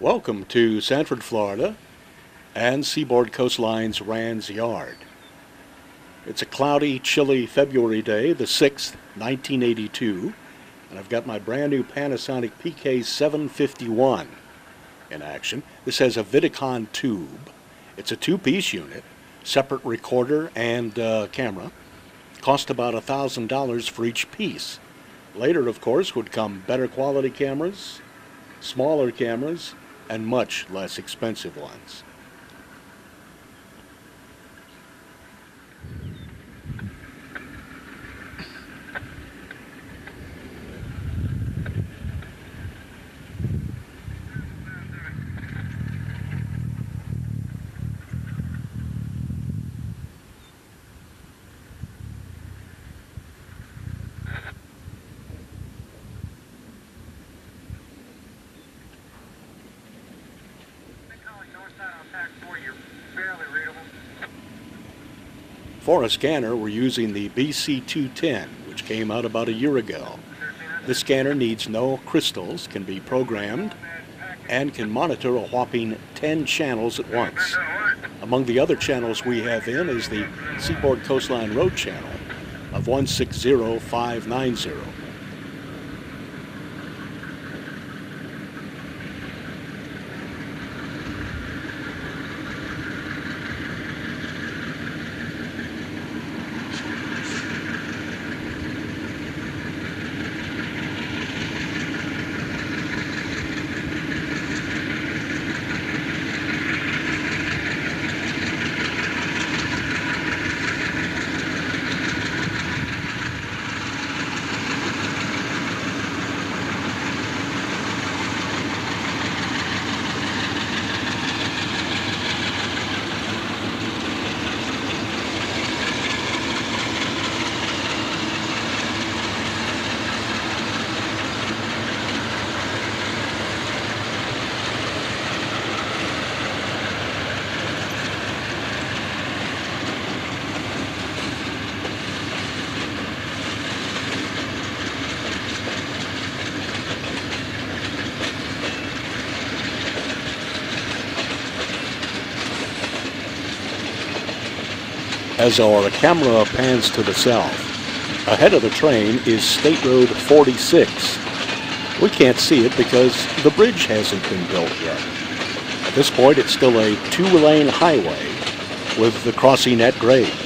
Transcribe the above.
Welcome to Sanford, Florida and Seaboard Coast Line's Rand's Yard. It's a cloudy, chilly February day, the 6th, 1982, and I've got my brand new Panasonic PK-751 in action. This has a Vidicon tube. It's a two-piece unit, separate recorder and camera. Cost about $1,000 for each piece. Later, of course, would come better quality cameras, smaller cameras, and much less expensive ones. For a scanner, we're using the BC210, which came out about a year ago. This scanner needs no crystals, can be programmed, and can monitor a whopping 10 channels at once. Among the other channels we have in is the Seaboard Coastline Road channel of 160590. As our camera pans to the south, ahead of the train is State Road 46. We can't see it because the bridge hasn't been built yet. At this point, it's still a two-lane highway with the crossing at grade.